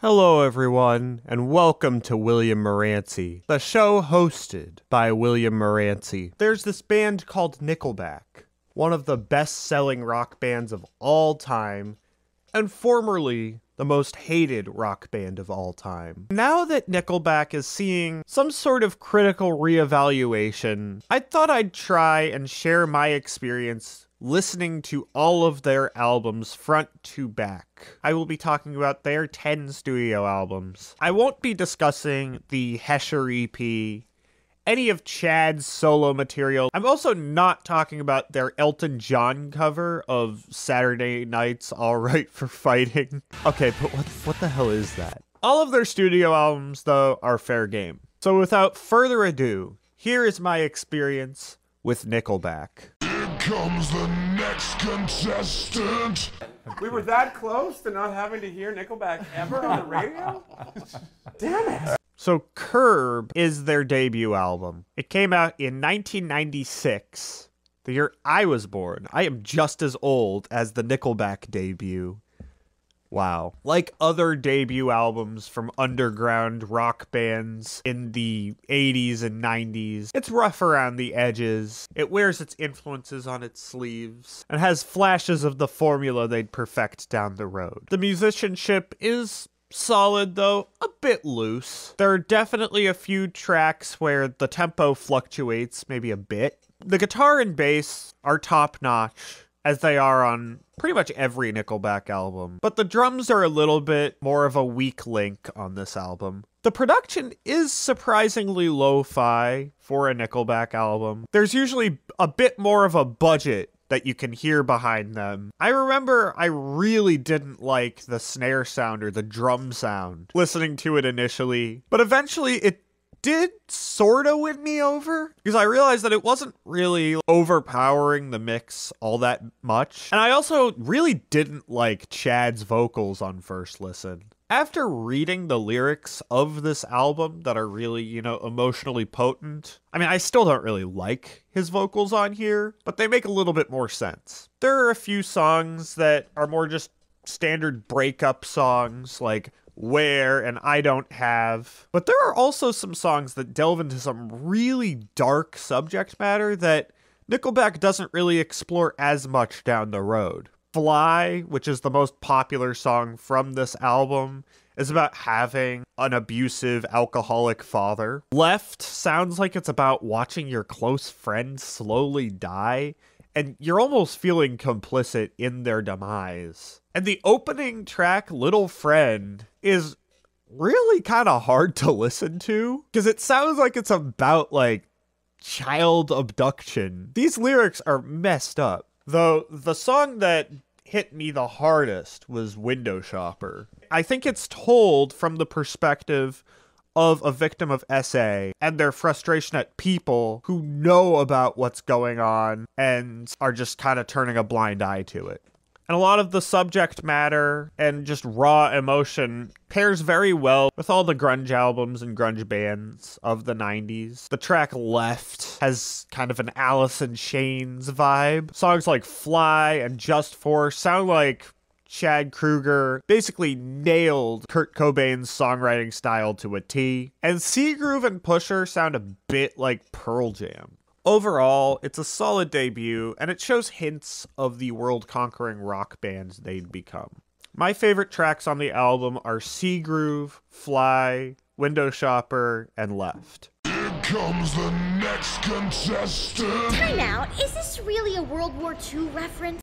Hello everyone, and welcome to William Moranci, the show hosted by William Moranci. There's this band called Nickelback, one of the best-selling rock bands of all time, and formerly the most hated rock band of all time. Now that Nickelback is seeing some sort of critical reevaluation, I thought I'd try and share my experience listening to all of their albums front to back. I will be talking about their 10 studio albums. I won't be discussing the Hesher EP, any of Chad's solo material. I'm also not talking about their Elton John cover of Saturday Night's All Right for Fighting. Okay, but what the hell is that? All of their studio albums, though, are fair game. So without further ado, here is my experience with Nickelback. Comes the next contestant. We were that close to not having to hear Nickelback ever on the radio? Damn it. So Curb is their debut album. It came out in 1996, the year I was born. I am just as old as the Nickelback debut. Wow. Like other debut albums from underground rock bands in the 80s and 90s, it's rough around the edges. It wears its influences on its sleeves and has flashes of the formula they'd perfect down the road. The musicianship is solid, though a bit loose. There are definitely a few tracks where the tempo fluctuates maybe a bit. The guitar and bass are top-notch, as they are on pretty much every Nickelback album. But the drums are a little bit more of a weak link on this album. The production is surprisingly lo-fi for a Nickelback album. There's usually a bit more of a budget that you can hear behind them. I remember I really didn't like the snare sound or the drum sound listening to it initially, but eventually it did sort of win me over, because I realized that it wasn't really overpowering the mix all that much. And I also really didn't like Chad's vocals on first listen. After reading the lyrics of this album that are really, emotionally potent, I mean, I still don't really like his vocals on here, but they make a little bit more sense. There are a few songs that are more just standard breakup songs, like Where and I Don't Have. But there are also some songs that delve into some really dark subject matter that Nickelback doesn't really explore as much down the road. Fly, which is the most popular song from this album, is about having an abusive alcoholic father. Left sounds like it's about watching your close friend slowly die, and you're almost feeling complicit in their demise. And the opening track, Little Friend, is really kind of hard to listen to, because it sounds like it's about, child abduction. These lyrics are messed up. Though, the song that hit me the hardest was Window Shopper. I think it's told from the perspective of a victim of SA and their frustration at people who know about what's going on and are just kind of turning a blind eye to it. And a lot of the subject matter and just raw emotion pairs very well with all the grunge albums and grunge bands of the 90s. The track Left has kind of an Alice in Chains vibe. Songs like Fly and Just Force sound like Chad Kroeger basically nailed Kurt Cobain's songwriting style to a T. And Seagroove and Pusher sound a bit like Pearl Jam. Overall, it's a solid debut, and it shows hints of the world-conquering rock bands they'd become. My favorite tracks on the album are Seagroove, Fly, Window Shopper, and Left. Here comes the next contestant! Time out! Is this really a World War II reference?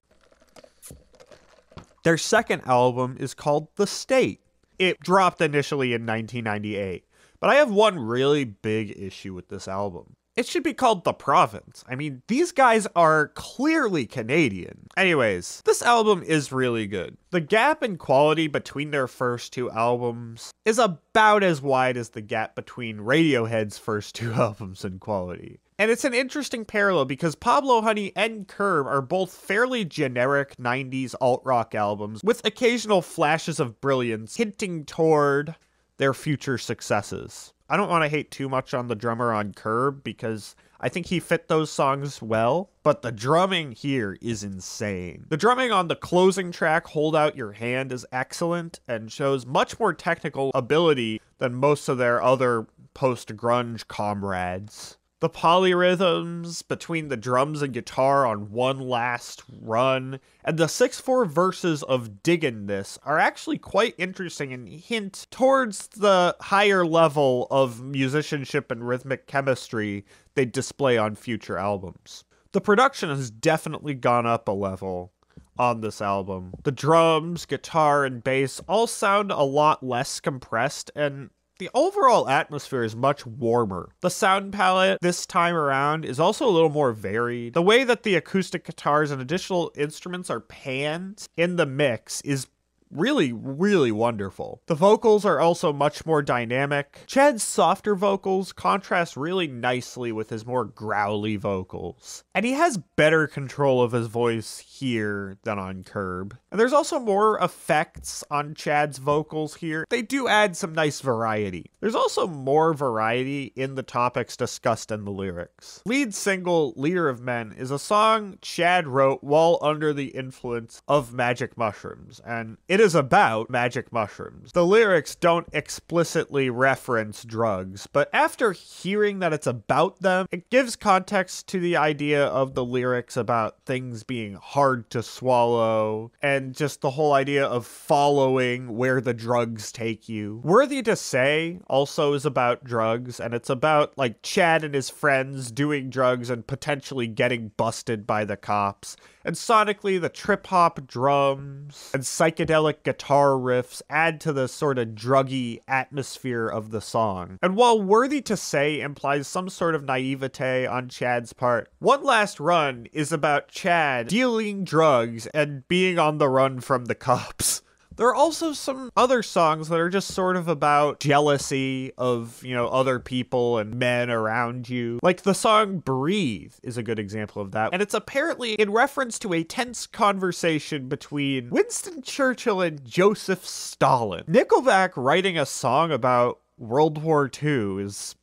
Their second album is called The State. It dropped initially in 1998, but I have one really big issue with this album. It should be called The Province. I mean, these guys are clearly Canadian. Anyways, this album is really good. The gap in quality between their first two albums is about as wide as the gap between Radiohead's first two albums in quality. And it's an interesting parallel because Pablo Honey and Curb are both fairly generic 90s alt-rock albums with occasional flashes of brilliance hinting toward their future successes. I don't want to hate too much on the drummer on Curb because I think he fit those songs well, but the drumming here is insane. The drumming on the closing track, Hold Out Your Hand, is excellent and shows much more technical ability than most of their other post-grunge comrades. The polyrhythms between the drums and guitar on One Last Run, and the 6/4 verses of Diggin' This are actually quite interesting and hint towards the higher level of musicianship and rhythmic chemistry they display on future albums. The production has definitely gone up a level on this album. The drums, guitar, and bass all sound a lot less compressed, and the overall atmosphere is much warmer. The sound palette this time around is also a little more varied. The way that the acoustic guitars and additional instruments are panned in the mix is really, really wonderful. The vocals are also much more dynamic. Chad's softer vocals contrast really nicely with his more growly vocals. And he has better control of his voice here than on Curb. And there's also more effects on Chad's vocals here. They do add some nice variety. There's also more variety in the topics discussed in the lyrics. Lead single, Leader of Men, is a song Chad wrote while under the influence of magic mushrooms, and it is about magic mushrooms. The lyrics don't explicitly reference drugs, but after hearing that it's about them, it gives context to the idea of the lyrics about things being hard to swallow, and just the whole idea of following where the drugs take you. Worthy to Say also is about drugs, and it's about, like, Chad and his friends doing drugs and potentially getting busted by the cops. And sonically, the trip-hop drums and psychedelic guitar riffs add to the sort of druggy atmosphere of the song. And while Worthy to Say implies some sort of naivete on Chad's part, One Last Run is about Chad dealing drugs and being on the run from the cops. There are also some other songs that are just sort of about jealousy of, you know, other people and men around you. Like the song Breathe is a good example of that. And it's apparently in reference to a tense conversation between Winston Churchill and Joseph Stalin. Nickelback writing a song about World War II is...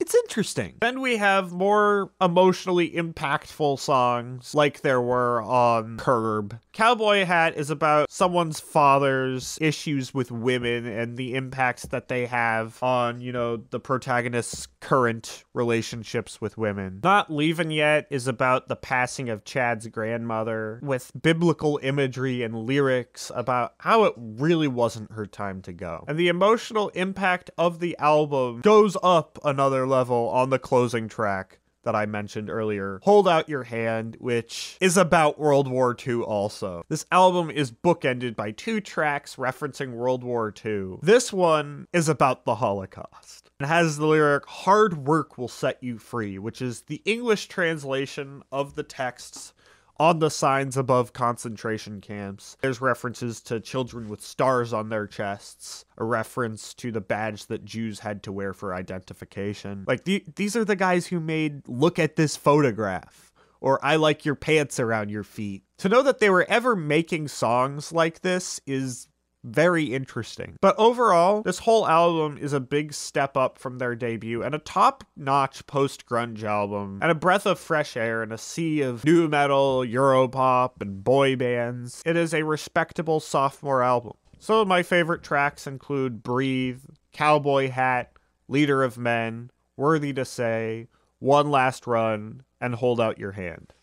it's interesting. Then we have more emotionally impactful songs like there were on Curb. Cowboy Hat is about someone's father's issues with women and the impacts that they have on, you know, the protagonist's current relationships with women. Not Leavin' Yet is about the passing of Chad's grandmother, with biblical imagery and lyrics about how it really wasn't her time to go. And the emotional impact of the album goes up another level on the closing track that I mentioned earlier, Hold Out Your Hand, which is about World War II also. This album is bookended by two tracks referencing World War II. This one is about the Holocaust. It has the lyric, "Hard work will set you free," which is the English translation of the texts on the signs above concentration camps. There's references to children with stars on their chests, a reference to the badge that Jews had to wear for identification. Like, these are the guys who made "Look at This Photograph," or "I Like Your Pants Around Your Feet." To know that they were ever making songs like this is very interesting. But overall, this whole album is a big step up from their debut and a top-notch post-grunge album, and a breath of fresh air in a sea of nu metal, Europop, and boy bands. It is a respectable sophomore album. Some of my favorite tracks include Breathe, Cowboy Hat, Leader of Men, Worthy to Say, One Last Run, and Hold Out Your Hand.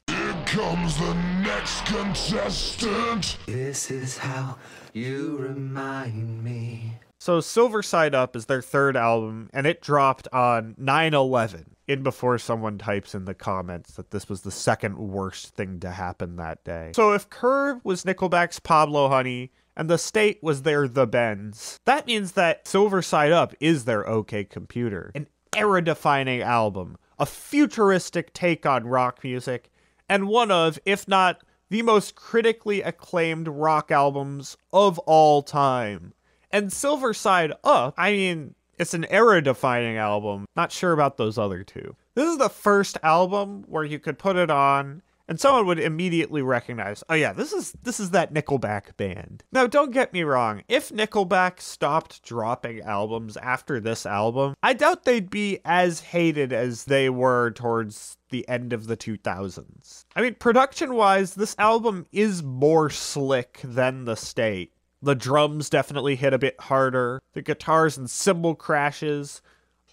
Comes the next contestant. This is how you remind me. So Silver Side Up is their third album, and it dropped on 9/11, in before someone types in the comments that this was the second worst thing to happen that day. So if Curb was Nickelback's Pablo Honey and The State was their The Bends, that means that Silver Side Up is their OK Computer, an era-defining album, a futuristic take on rock music, and one of, if not the most critically acclaimed rock albums of all time. And Silver Side Up, I mean, it's an era-defining album. Not sure about those other two. This is the first album where you could put it on and someone would immediately recognize, oh yeah, this is that Nickelback band. Now, don't get me wrong, if Nickelback stopped dropping albums after this album, I doubt they'd be as hated as they were towards the end of the 2000s. I mean, production-wise, this album is more slick than The State. The drums definitely hit a bit harder. The guitars and cymbal crashes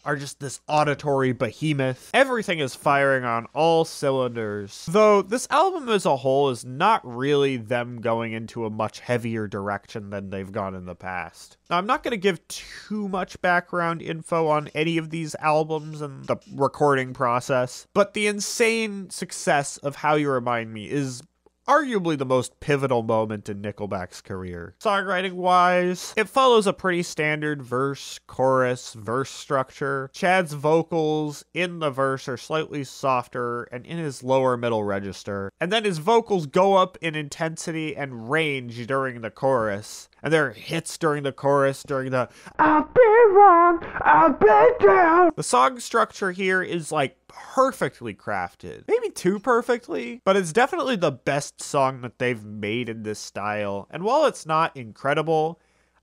are just this auditory behemoth. Everything is firing on all cylinders. Though this album as a whole is not really them going into a much heavier direction than they've gone in the past. Now, I'm not going to give too much background info on any of these albums and the recording process, but the insane success of How You Remind Me is arguably the most pivotal moment in Nickelback's career. Songwriting-wise, it follows a pretty standard verse-chorus verse structure. Chad's vocals in the verse are slightly softer and in his lower middle register, and then his vocals go up in intensity and range during the chorus. And there are hits during the chorus, during the I'll be wrong, I'll be down. The song structure here is like perfectly crafted. Maybe too perfectly, but it's definitely the best song that they've made in this style. And while it's not incredible,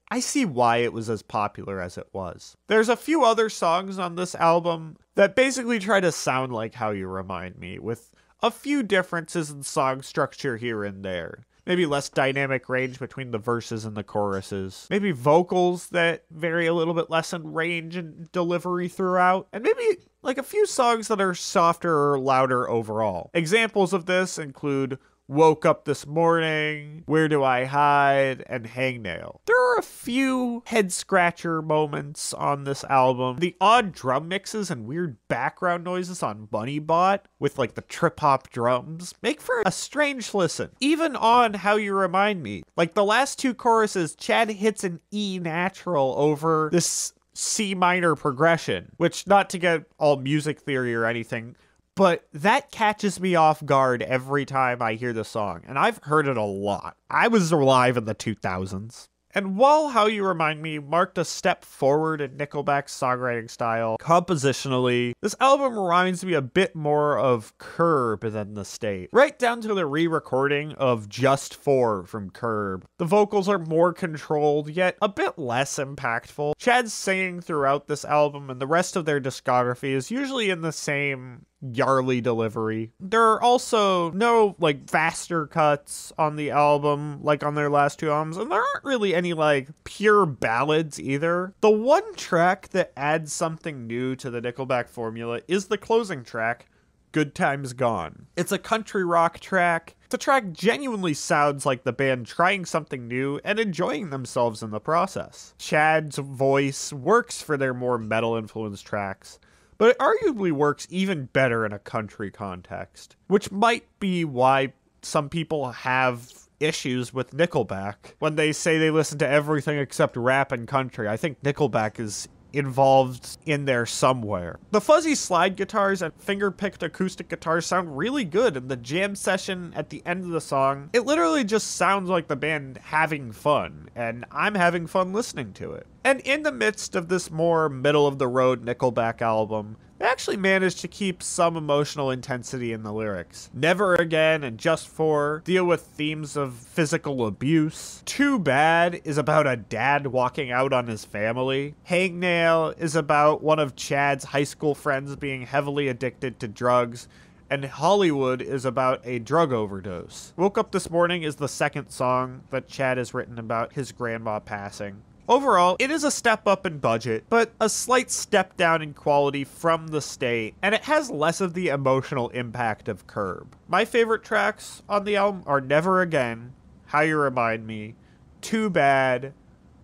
I see why it was as popular as it was. There's a few other songs on this album that basically try to sound like How You Remind Me, with a few differences in song structure here and there. Maybe less dynamic range between the verses and the choruses. Maybe vocals that vary a little bit less in range and delivery throughout. And maybe like a few songs that are softer or louder overall. Examples of this include Woke Up This Morning, Where Do I Hide, and Hangnail. There are a few head-scratcher moments on this album. The odd drum mixes and weird background noises on Bunny Bot, with like the trip-hop drums, make for a strange listen. Even on How You Remind Me, like the last two choruses, Chad hits an E natural over this C minor progression, which, not to get all music theory or anything, but that catches me off guard every time I hear the song, and I've heard it a lot. I was alive in the 2000s. And while How You Remind Me marked a step forward in Nickelback's songwriting style, compositionally, this album reminds me a bit more of Curb than The State. Right down to the re-recording of Just Four from Curb. The vocals are more controlled, yet a bit less impactful. Chad's singing throughout this album and the rest of their discography is usually in the same Yarly delivery. There are also no like faster cuts on the album like on their last two albums, and there aren't really any like pure ballads either. The one track that adds something new to the Nickelback formula is the closing track, Good Times Gone. It's a country rock track. The track genuinely sounds like the band trying something new and enjoying themselves in the process. Chad's voice works for their more metal-influenced tracks, but it arguably works even better in a country context, which might be why some people have issues with Nickelback. When they say they listen to everything except rap and country, I think Nickelback is involved in there somewhere. The fuzzy slide guitars and finger-picked acoustic guitars sound really good in the jam session at the end of the song. It literally just sounds like the band having fun, and I'm having fun listening to it. And in the midst of this more middle-of-the-road Nickelback album, they actually managed to keep some emotional intensity in the lyrics. Never Again and Just For deal with themes of physical abuse. Too Bad is about a dad walking out on his family. Hangnail is about one of Chad's high school friends being heavily addicted to drugs. And Hollywood is about a drug overdose. Woke Up This Morning is the second song that Chad has written about his grandma passing. Overall, it is a step up in budget, but a slight step down in quality from The State, and it has less of the emotional impact of Curb. My favorite tracks on the album are Never Again, How You Remind Me, Too Bad,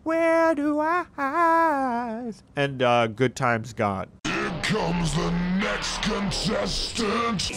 Where Do I Hide, and Good Times Gone. Here comes the next contestant.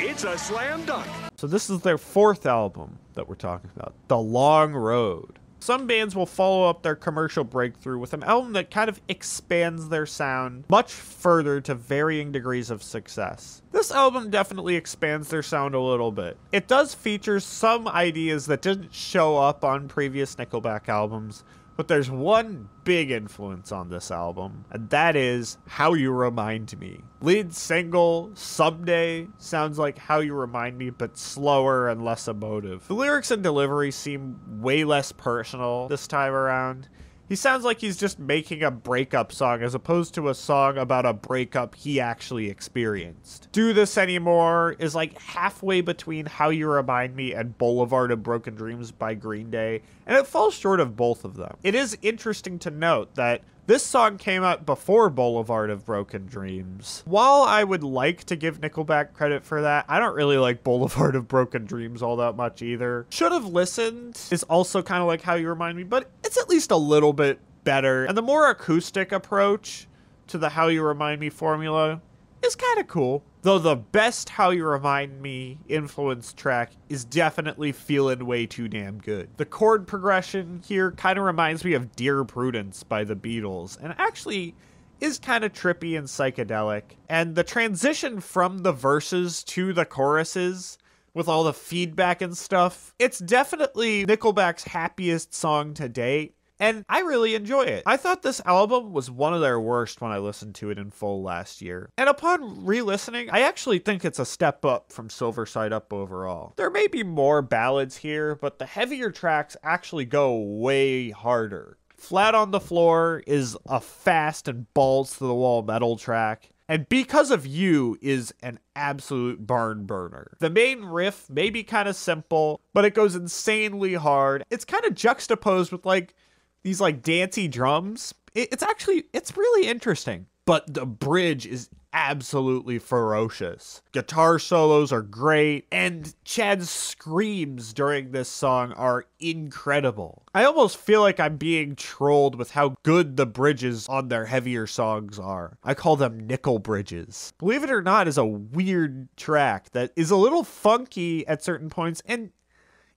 It's a slam dunk. So this is their fourth album that we're talking about, The Long Road. Some bands will follow up their commercial breakthrough with an album that kind of expands their sound much further to varying degrees of success. This album definitely expands their sound a little bit. It does feature some ideas that didn't show up on previous Nickelback albums, But there's one big influence on this album, and that is How You Remind Me. Lead single, Someday, sounds like How You Remind Me, but slower and less emotive. The lyrics and delivery seem way less personal this time around. He sounds like he's just making a breakup song as opposed to a song about a breakup he actually experienced. Do This Anymore is like halfway between How You Remind Me and Boulevard of Broken Dreams by Green Day, and it falls short of both of them. It is interesting to note that this song came out before Boulevard of Broken Dreams. While I would like to give Nickelback credit for that, I don't really like Boulevard of Broken Dreams all that much either. Should Have Listened is also kind of like How You Remind Me, but it's at least a little bit better. And the more acoustic approach to the How You Remind Me formula is kind of cool. Though the best How You Remind Me influence track is definitely Feelin' Way Too Damn Good. The chord progression here kind of reminds me of Dear Prudence by the Beatles, and actually is kind of trippy and psychedelic. And the transition from the verses to the choruses with all the feedback and stuff, it's definitely Nickelback's happiest song to date. And I really enjoy it. I thought this album was one of their worst when I listened to it in full last year. And upon re-listening, I actually think it's a step up from Silver Side Up overall. There may be more ballads here, but the heavier tracks actually go way harder. Flat on the Floor is a fast and balls-to-the-wall metal track. And Because of You is an absolute barn burner. The main riff may be kind of simple, but it goes insanely hard. It's kind of juxtaposed with like these like dancey drums. It's really interesting, but the bridge is absolutely ferocious. Guitar solos are great, and Chad's screams during this song are incredible. I almost feel like I'm being trolled with how good the bridges on their heavier songs are. I call them nickel bridges. Believe It or Not is a weird track that is a little funky at certain points, and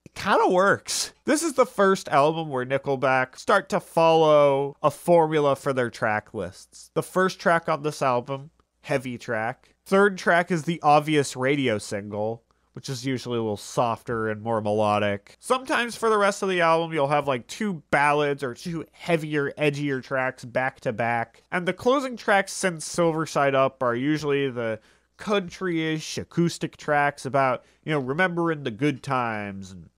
it kind of works. This is the first album where Nickelback start to follow a formula for their track lists. The first track on this album, heavy track. Third track is the obvious radio single, which is usually a little softer and more melodic. Sometimes for the rest of the album, you'll have like two ballads or two heavier, edgier tracks back to back. And the closing tracks since Silver Side Up are usually the country-ish acoustic tracks about, you know, remembering the good times and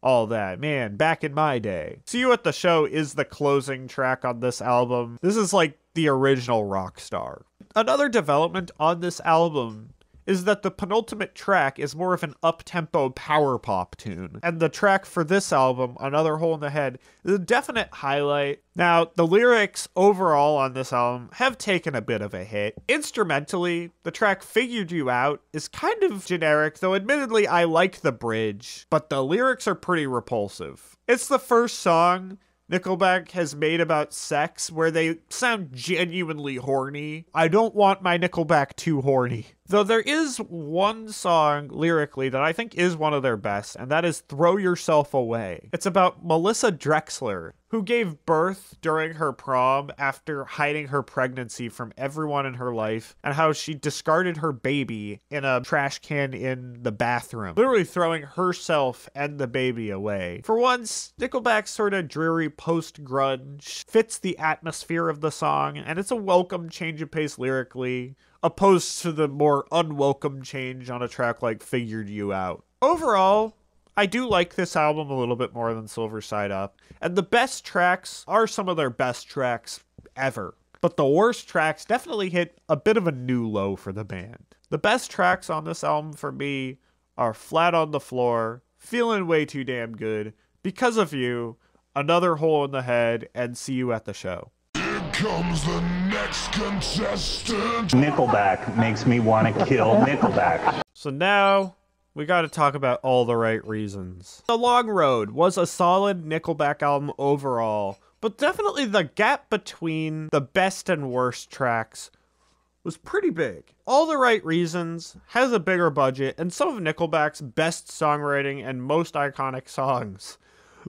all that. Man, back in my day. See You at the Show is the closing track on this album. This is like the original rock star. Another development on this album is that the penultimate track is more of an up-tempo power pop tune. And the track for this album, Another Hole in the Head, is a definite highlight. Now, the lyrics overall on this album have taken a bit of a hit. Instrumentally, the track Figured You Out is kind of generic, though admittedly I like the bridge, but the lyrics are pretty repulsive. It's the first song Nickelback has made about sex where they sound genuinely horny. I don't want my Nickelback too horny. Though there is one song lyrically that I think is one of their best, and that is Throw Yourself Away. It's about Melissa Drexler, who gave birth during her prom after hiding her pregnancy from everyone in her life, and how she discarded her baby in a trash can in the bathroom, literally throwing herself and the baby away. For once, Nickelback's sort of dreary post-grunge fits the atmosphere of the song, and it's a welcome change of pace lyrically, opposed to the more unwelcome change on a track like Figured You Out. Overall, I do like this album a little bit more than Silver Side Up, and the best tracks are some of their best tracks ever. But the worst tracks definitely hit a bit of a new low for the band. The best tracks on this album for me are Flat on the Floor, Feelin' Way Too Damn Good, Because of You, Another Hole in the Head, and See You at the Show. Comes the next contestant. Nickelback makes me want to kill Nickelback. So now we got to talk about All the Right Reasons. The Long Road was a solid Nickelback album overall, but definitely the gap between the best and worst tracks was pretty big. All the Right Reasons has a bigger budget and some of Nickelback's best songwriting and most iconic songs,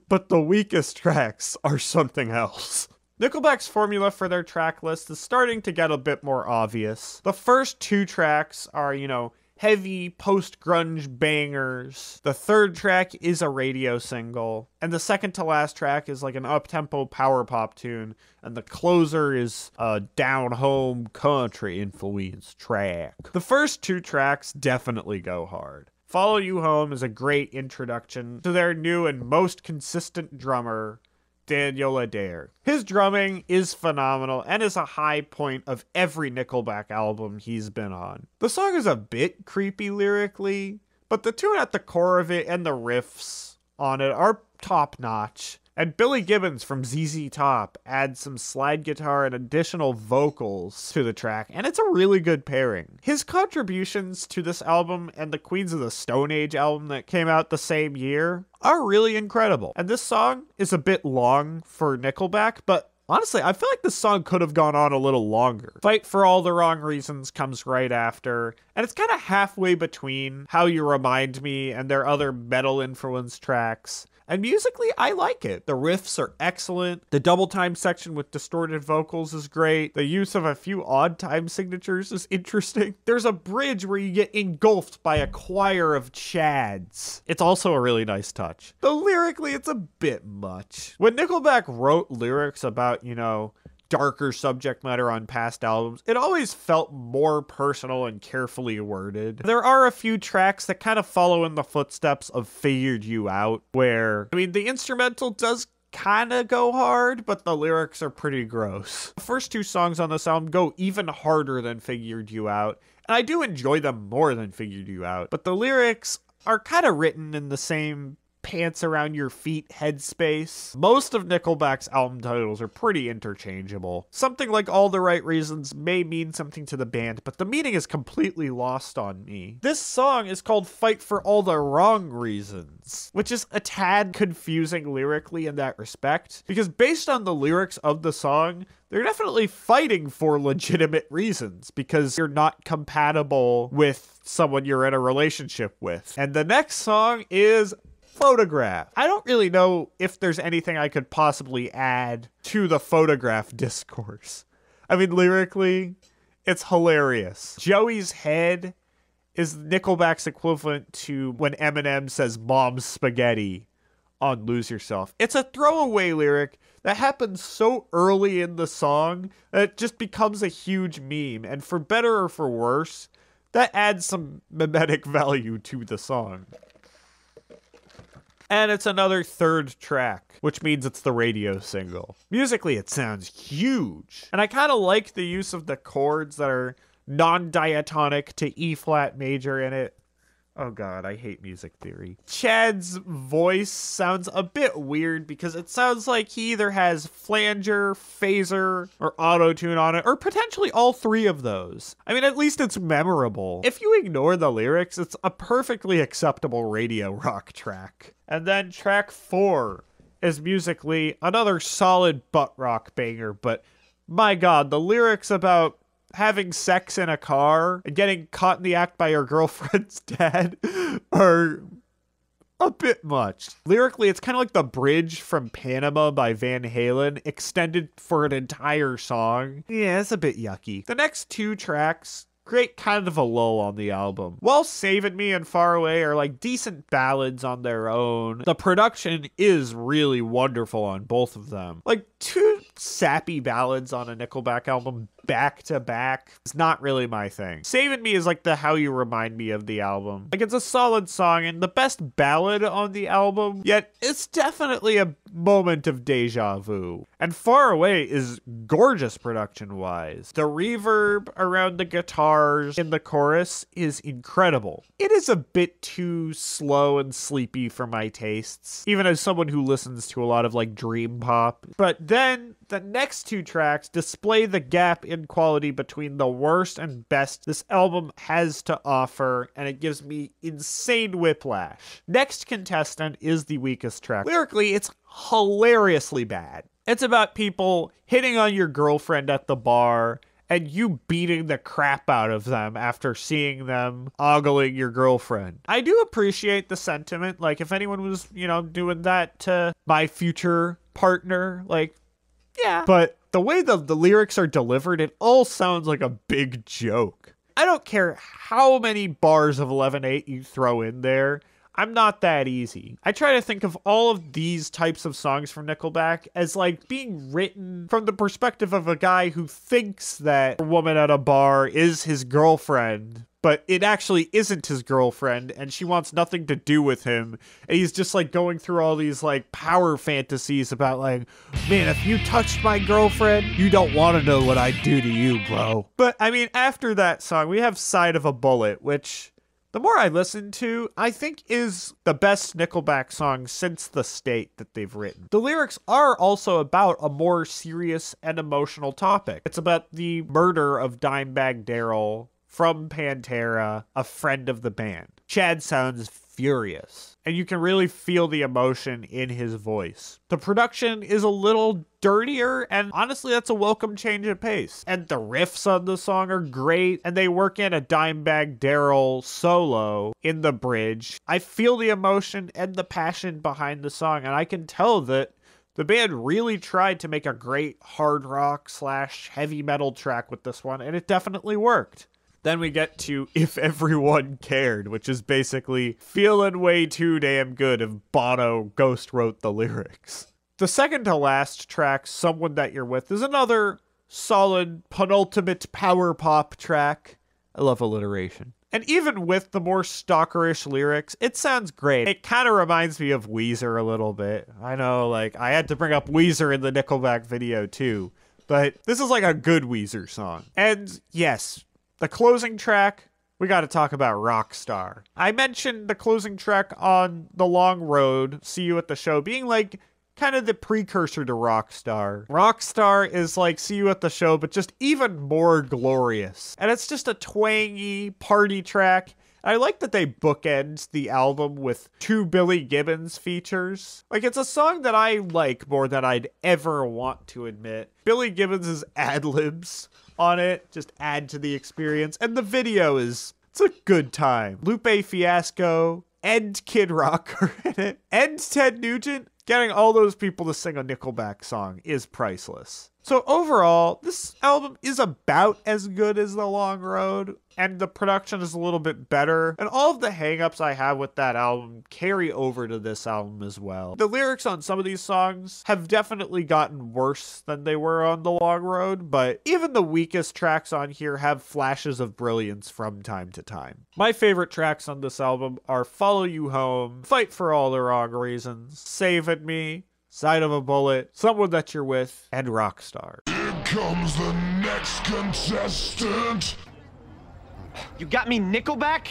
but the weakest tracks are something else. Nickelback's formula for their track list is starting to get a bit more obvious. The first two tracks are, you know, heavy post-grunge bangers. The third track is a radio single, and the second to last track is like an up-tempo power pop tune, and the closer is a down-home country influenced track. The first two tracks definitely go hard. Follow You Home is a great introduction to their new and most consistent drummer, Daniel Adair. His drumming is phenomenal and is a high point of every Nickelback album he's been on. The song is a bit creepy lyrically, but the tune at the core of it and the riffs on it are top-notch. And Billy Gibbons from ZZ Top adds some slide guitar and additional vocals to the track, and it's a really good pairing. His contributions to this album and the Queens of the Stone Age album that came out the same year are really incredible. And this song is a bit long for Nickelback, but honestly, I feel like this song could have gone on a little longer. Fight for All the Wrong Reasons comes right after, and it's kind of halfway between How You Remind Me and their other metal-influenced tracks. And musically, I like it. The riffs are excellent. The double time section with distorted vocals is great. The use of a few odd time signatures is interesting. There's a bridge where you get engulfed by a choir of chads. It's also a really nice touch. Though lyrically, it's a bit much. When Nickelback wrote lyrics about, you know, darker subject matter on past albums, it always felt more personal and carefully worded. There are a few tracks that kind of follow in the footsteps of Figured You Out, where, I mean, the instrumental does kind of go hard, but the lyrics are pretty gross. The first two songs on this album go even harder than Figured You Out, and I do enjoy them more than Figured You Out, but the lyrics are kind of written in the same pants around your feet headspace. Most of Nickelback's album titles are pretty interchangeable. Something like All the Right Reasons may mean something to the band, but the meaning is completely lost on me. This song is called Fight for All the Wrong Reasons, which is a tad confusing lyrically in that respect, because based on the lyrics of the song, they're definitely fighting for legitimate reasons because you're not compatible with someone you're in a relationship with. And the next song is Photograph. I don't really know if there's anything I could possibly add to the Photograph discourse. I mean, lyrically, it's hilarious. Joey's head is Nickelback's equivalent to when Eminem says "Mom's spaghetti" on Lose Yourself. It's a throwaway lyric that happens so early in the song that it just becomes a huge meme. And for better or for worse, that adds some mimetic value to the song. And it's another third track, which means it's the radio single. Musically, it sounds huge. And I kind of like the use of the chords that are non-diatonic to E-flat major in it. Oh God, I hate music theory. Chad's voice sounds a bit weird because it sounds like he either has flanger, phaser, or auto-tune on it, or potentially all three of those. I mean, at least it's memorable. If you ignore the lyrics, it's a perfectly acceptable radio rock track. And then track 4 is musically another solid butt rock banger, but my God, the lyrics about having sex in a car and getting caught in the act by your girlfriend's dad are a bit much. Lyrically, it's kind of like the bridge from Panama by Van Halen extended for an entire song. Yeah, it's a bit yucky. The next two tracks create kind of a lull on the album. While Saving Me and Far Away are like decent ballads on their own, the production is really wonderful on both of them. Like two sappy ballads on a Nickelback album back to back is not really my thing. Saving Me is like the How You Remind Me of the album. Like it's a solid song and the best ballad on the album, yet it's definitely a moment of deja vu. And Far Away is gorgeous production wise. The reverb around the guitars in the chorus is incredible. It is a bit too slow and sleepy for my tastes, even as someone who listens to a lot of like dream pop. But then the next two tracks display the gap in quality between the worst and best this album has to offer, and it gives me insane whiplash. Next Contestant is the weakest track. Lyrically, it's hilariously bad. It's about people hitting on your girlfriend at the bar and you beating the crap out of them after seeing them ogling your girlfriend. I do appreciate the sentiment. Like, if anyone was, you know, doing that to my future partner, like, yeah. But the way the lyrics are delivered, it all sounds like a big joke. I don't care how many bars of 11/8 you throw in there. I'm not that easy. I try to think of all of these types of songs from Nickelback as like being written from the perspective of a guy who thinks that a woman at a bar is his girlfriend, but it actually isn't his girlfriend and she wants nothing to do with him. And he's just like going through all these like power fantasies about like, man, if you touched my girlfriend, you don't want to know what I do to you, bro. But I mean, after that song, we have Side of a Bullet, which the more I listen to, I think is the best Nickelback song since The State that they've written. The lyrics are also about a more serious and emotional topic. It's about the murder of Dimebag Darrell from Pantera, a friend of the band. Chad sounds furious, and you can really feel the emotion in his voice. The production is a little dirtier, and honestly, that's a welcome change of pace. And the riffs on the song are great, and they work in a Dimebag Darrell solo in the bridge. I feel the emotion and the passion behind the song, and I can tell that the band really tried to make a great hard rock / heavy metal track with this one, and it definitely worked. Then we get to If Everyone Cared, which is basically feeling way too damn good if Bono ghost wrote the lyrics. The second to last track, Someone That You're With, is another solid penultimate power pop track. I love alliteration. And even with the more stalkerish lyrics, it sounds great. It kind of reminds me of Weezer a little bit. I know, like, I had to bring up Weezer in the Nickelback video too, but this is like a good Weezer song. And yes, the closing track, we got to talk about Rockstar. I mentioned the closing track on The Long Road, See You at the Show, being like kind of the precursor to Rockstar. Rockstar is like See You at the Show, but just even more glorious. And it's just a twangy party track. I like that they bookend the album with two Billy Gibbons features. Like, it's a song that I like more than I'd ever want to admit. Billy Gibbons' ad-libs on it just add to the experience, and the video is, it's a good time. Lupe Fiasco and Kid Rock are in it, and Ted Nugent. Getting all those people to sing a Nickelback song is priceless. So overall, this album is about as good as The Long Road, and the production is a little bit better, and all of the hangups I have with that album carry over to this album as well. The lyrics on some of these songs have definitely gotten worse than they were on The Long Road, but even the weakest tracks on here have flashes of brilliance from time to time. My favorite tracks on this album are Follow You Home, Fight for All the Wrong Reasons, Saving Me, Side of a Bullet, Someone That You're With, and Rockstar. Here comes the next contestant. You got me, Nickelback?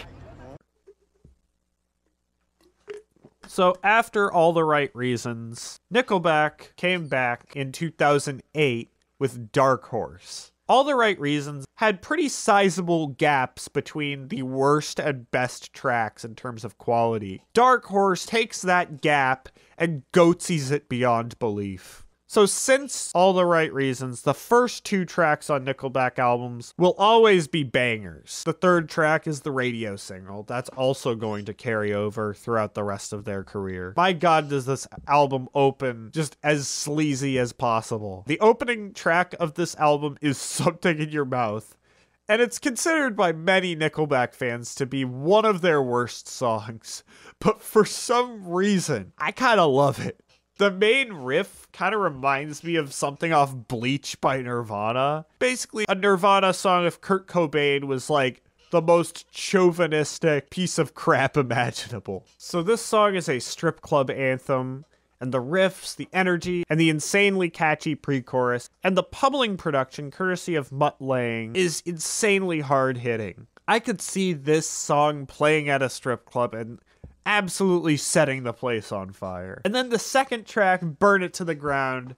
So after All the Right Reasons, Nickelback came back in 2008 with Dark Horse. All the Right Reasons had pretty sizable gaps between the worst and best tracks in terms of quality. Dark Horse takes that gap and goatsies it beyond belief. So since All the Right Reasons, the first two tracks on Nickelback albums will always be bangers. The third track is the radio single. That's also going to carry over throughout the rest of their career. My God, does this album open just as sleazy as possible. The opening track of this album is Something in Your Mouth, and it's considered by many Nickelback fans to be one of their worst songs. But for some reason, I kind of love it. The main riff kind of reminds me of something off Bleach by Nirvana. Basically, a Nirvana song if Kurt Cobain was like the most chauvinistic piece of crap imaginable. So this song is a strip club anthem, and the riffs, the energy, and the insanely catchy pre-chorus, and the pummeling production courtesy of Mutt Lange is insanely hard-hitting. I could see this song playing at a strip club and absolutely setting the place on fire. And then the second track, Burn It to the Ground,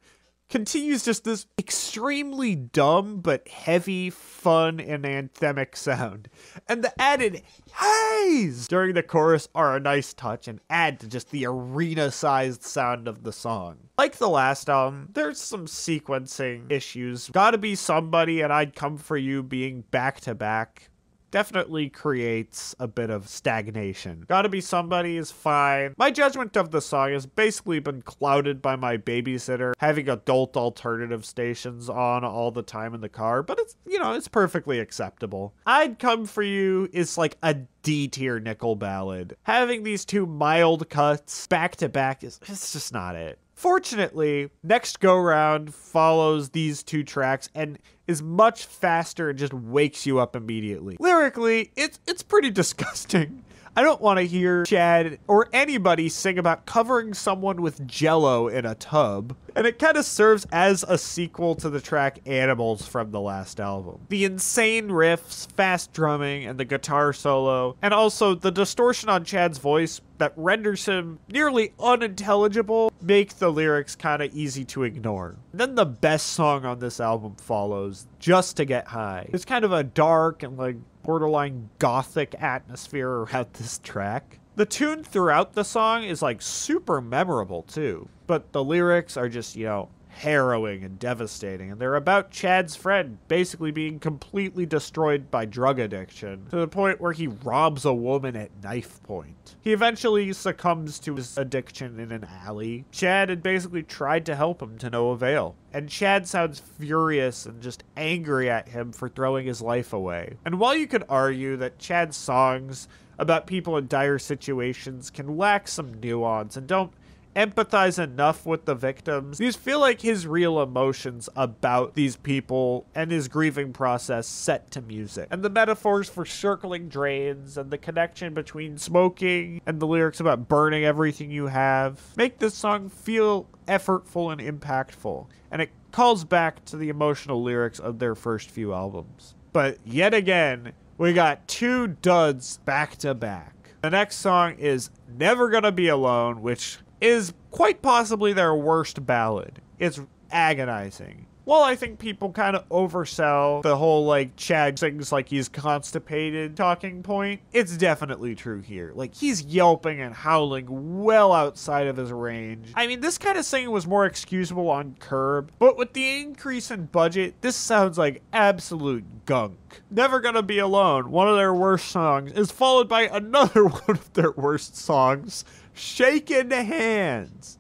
continues just this extremely dumb but heavy, fun, and anthemic sound. And the added highs during the chorus are a nice touch and add to just the arena-sized sound of the song. Like the last album, there's some sequencing issues. Gotta Be Somebody and I'd Come For You being back-to-back definitely creates a bit of stagnation. Gotta Be Somebody is fine. My judgment of the song has basically been clouded by my babysitter having adult alternative stations on all the time in the car, but it's, you know, it's perfectly acceptable. I'd Come For You is like a D-tier nickel ballad. Having these two mild cuts back to back is, it's just not it. Fortunately, Next Go Round follows these two tracks and is much faster and just wakes you up immediately. Lyrically, it's pretty disgusting. I don't want to hear Chad or anybody sing about covering someone with Jell-O in a tub. And it kind of serves as a sequel to the track Animals from the last album. The insane riffs, fast drumming, and the guitar solo, and also the distortion on Chad's voice that renders him nearly unintelligible, make the lyrics kind of easy to ignore. And then the best song on this album follows, Just to Get High. It's kind of a dark and like borderline gothic atmosphere around this track. The tune throughout the song is like super memorable too, but the lyrics are just, you know, harrowing and devastating, and they're about Chad's friend basically being completely destroyed by drug addiction to the point where he robs a woman at knife point. He eventually succumbs to his addiction in an alley. Chad had basically tried to help him to no avail, and Chad sounds furious and just angry at him for throwing his life away. And while you could argue that Chad's songs about people in dire situations can lack some nuance and don't empathize enough with the victims, these feel like his real emotions about these people and his grieving process set to music. And the metaphors for circling drains and the connection between smoking and the lyrics about burning everything you have make this song feel effortful and impactful, and it calls back to the emotional lyrics of their first few albums. But yet again, we got two duds back to back. The next song is Never Gonna Be Alone, which is quite possibly their worst ballad. It's agonizing. While I think people kind of oversell the whole like Chad sings like he's constipated talking point, it's definitely true here. Like, he's yelping and howling well outside of his range. I mean, this kind of singing was more excusable on Curb, but with the increase in budget, this sounds like absolute gunk. Never Gonna Be Alone, one of their worst songs, is followed by another one of their worst songs, Shaking Hands,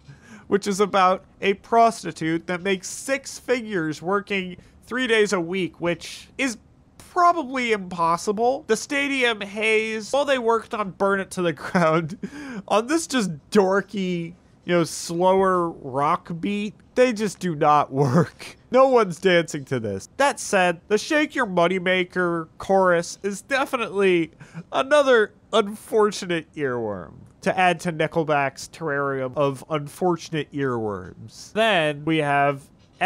which is about a prostitute that makes six figures working 3 days a week, which is probably impossible. The stadium haze, while they worked on Burn It to the Ground, on this just dorky, you know, slower rock beat, they just do not work. No one's dancing to this. That said, the Shake Your Moneymaker chorus is definitely another unfortunate earworm, to add to Nickelback's terrarium of unfortunate earworms. Then we have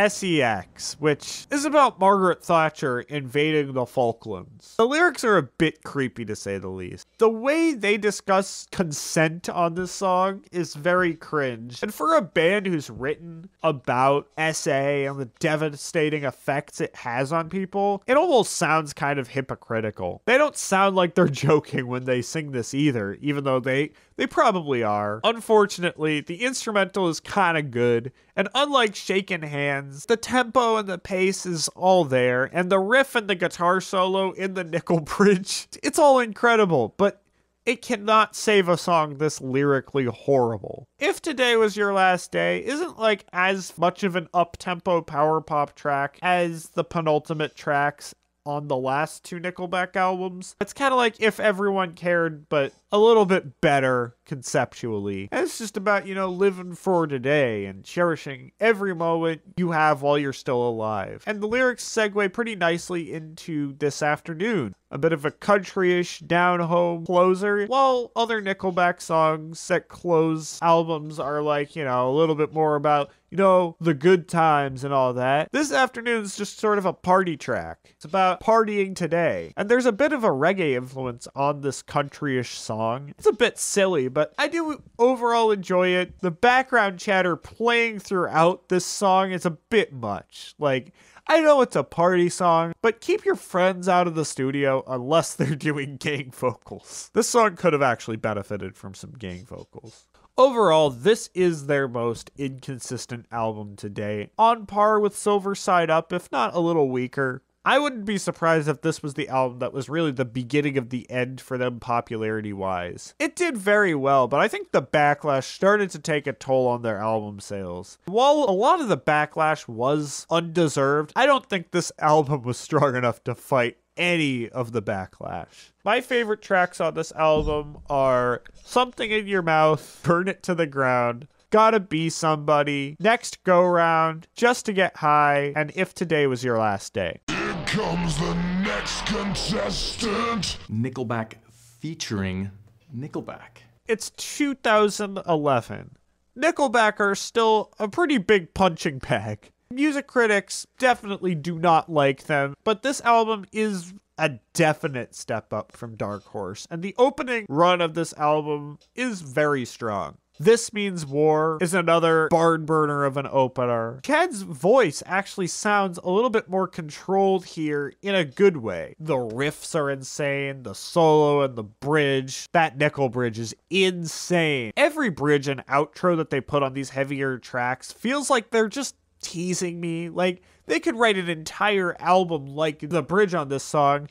SEX, which is about Margaret Thatcher invading the Falklands. The lyrics are a bit creepy, to say the least. The way they discuss consent on this song is very cringe. And for a band who's written about SA and the devastating effects it has on people, it almost sounds kind of hypocritical. They don't sound like they're joking when they sing this either, even though they probably are. Unfortunately, the instrumental is kind of good, and unlike Shaking Hands, the tempo and the pace is all there, and the riff and the guitar solo in the nickel bridge, it's all incredible, but it cannot save a song this lyrically horrible. If Today Was Your Last Day isn't like as much of an up-tempo power pop track as the penultimate tracks on the last two Nickelback albums, it's kind of like If Everyone Cared, but a little bit better conceptually. And it's just about, you know, living for today and cherishing every moment you have while you're still alive. And the lyrics segue pretty nicely into This Afternoon, a bit of a country-ish, down-home closer, while other Nickelback songs that close albums are like, you know, a little bit more about, you know, the good times and all that. This Afternoon's just sort of a party track. It's about partying today. And there's a bit of a reggae influence on this country-ish song. It's a bit silly, but I do overall enjoy it. The background chatter playing throughout this song is a bit much. Like, I know it's a party song, but keep your friends out of the studio unless they're doing gang vocals. This song could have actually benefited from some gang vocals. Overall, this is their most inconsistent album to date, on par with Silver Side Up, if not a little weaker. I wouldn't be surprised if this was the album that was really the beginning of the end for them popularity-wise. It did very well, but I think the backlash started to take a toll on their album sales. While a lot of the backlash was undeserved, I don't think this album was strong enough to fight any of the backlash. My favorite tracks on this album are Something in Your Mouth, Burn It to the Ground, Gotta Be Somebody, Next Go Round, Just to Get High, and If Today Was Your Last Day. Comes the next contestant. Nickelback featuring Nickelback. It's 2011. Nickelback are still a pretty big punching bag. Music critics definitely do not like them, but this album is a definite step up from Dark Horse, and the opening run of this album is very strong. This Means War is another barn burner of an opener. Chad's voice actually sounds a little bit more controlled here in a good way. The riffs are insane, the solo and the bridge. That nickel bridge is insane. Every bridge and outro that they put on these heavier tracks feels like they're just teasing me. Like, they could write an entire album like the bridge on this song,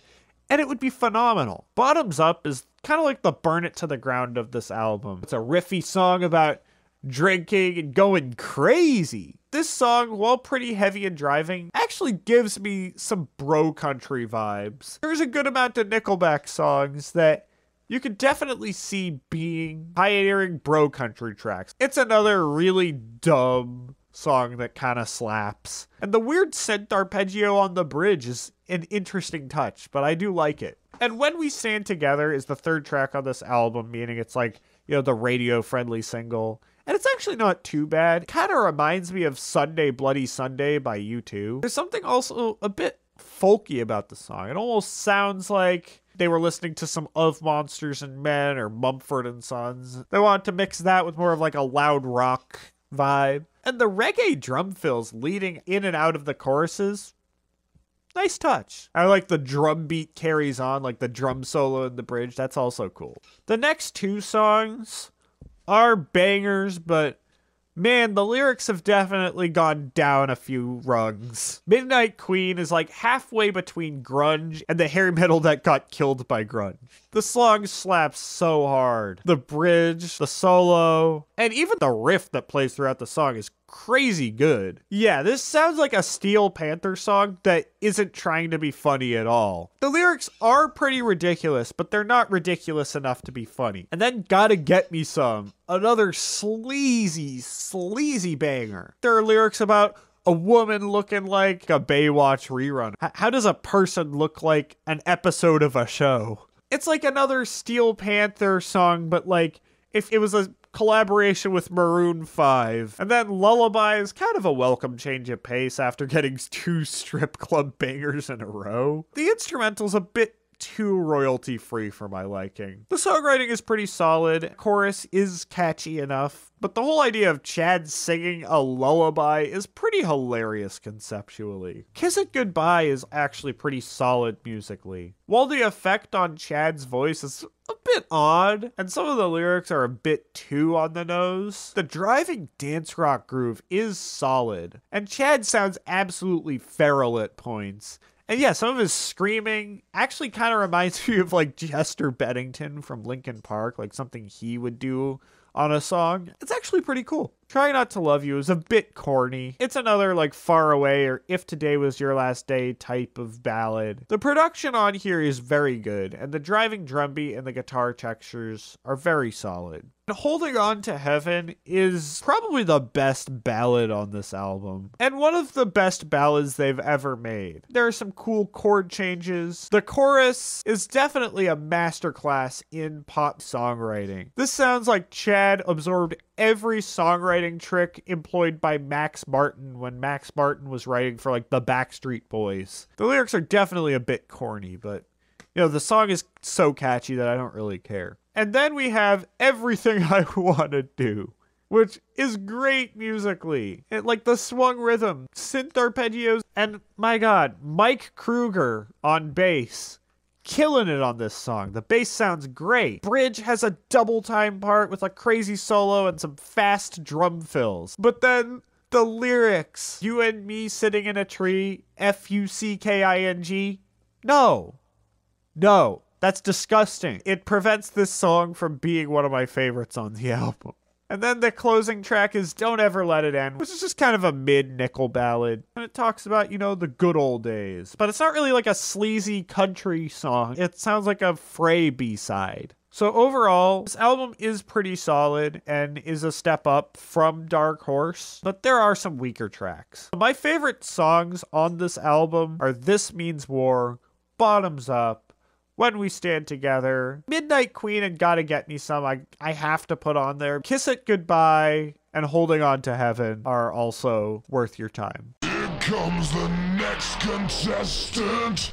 and it would be phenomenal. Bottoms Up is kind of like the Burn It to the Ground of this album. It's a riffy song about drinking and going crazy. This song, while pretty heavy and driving, actually gives me some bro country vibes. There's a good amount of Nickelback songs that you could definitely see being pioneering bro country tracks. It's another really dumb song that kind of slaps. And the weird synth arpeggio on the bridge is an interesting touch, but I do like it. And When We Stand Together is the third track on this album, meaning it's like, you know, the radio-friendly single. And it's actually not too bad. Kind of reminds me of Sunday Bloody Sunday by U2. There's something also a bit folky about the song. It almost sounds like they were listening to some Of Monsters and Men or Mumford & Sons. They wanted to mix that with more of like a loud rock vibe. And the reggae drum fills leading in and out of the choruses, nice touch. I like the drum beat carries on, like the drum solo in the bridge. That's also cool. The next two songs are bangers, but man, the lyrics have definitely gone down a few rungs. Midnight Queen is like halfway between grunge and the hair metal that got killed by grunge. The song slaps so hard. The bridge, the solo, and even the riff that plays throughout the song is crazy good. Yeah, this sounds like a Steel Panther song that isn't trying to be funny at all. The lyrics are pretty ridiculous, but they're not ridiculous enough to be funny. And then Gotta Get Me Some, another sleazy, sleazy banger. There are lyrics about a woman looking like a Baywatch rerun. How does a person look like an episode of a show? It's like another Steel Panther song, but like if it was a collaboration with Maroon 5. And then Lullaby is kind of a welcome change of pace after getting two strip club bangers in a row. The instrumental's a bit too royalty free for my liking. The songwriting is pretty solid, chorus is catchy enough, but the whole idea of Chad singing a lullaby is pretty hilarious conceptually. Kiss It Goodbye is actually pretty solid musically. While the effect on Chad's voice is a bit odd, and some of the lyrics are a bit too on the nose, the driving dance rock groove is solid, and Chad sounds absolutely feral at points. And yeah, some of his screaming actually kind of reminds me of like Chester Bennington from Linkin Park, like something he would do on a song. It's actually pretty cool. Try Not to Love You is a bit corny. It's another like Far Away or If Today Was Your Last Day type of ballad. The production on here is very good, and the driving drum beat and the guitar textures are very solid. And Holding On to Heaven is probably the best ballad on this album, and one of the best ballads they've ever made. There are some cool chord changes. The chorus is definitely a masterclass in pop songwriting. This sounds like Chad absorbed every songwriting trick employed by Max Martin when Max Martin was writing for like the Backstreet Boys. The lyrics are definitely a bit corny, but you know, the song is so catchy that I don't really care. And then we have Everything I Wanna Do, which is great musically. It, like the swung rhythm, synth arpeggios, and my God, Mike Kruger on bass, killing it on this song. The bass sounds great. Bridge has a double time part with a crazy solo and some fast drum fills. But then the lyrics. You and me sitting in a tree, F-U-C-K-I-N-G. No. No. That's disgusting. It prevents this song from being one of my favorites on the album. And then the closing track is Don't Ever Let It End, which is just kind of a mid-Nickel ballad. And it talks about, you know, the good old days. But it's not really like a sleazy country song. It sounds like a Frey B-side. So overall, this album is pretty solid and is a step up from Dark Horse, but there are some weaker tracks. My favorite songs on this album are This Means War, Bottoms Up, When We Stand Together, Midnight Queen and Gotta Get Me Some, I have to put on there. Kiss It Goodbye and Holding On to Heaven are also worth your time. Here comes the next contestant.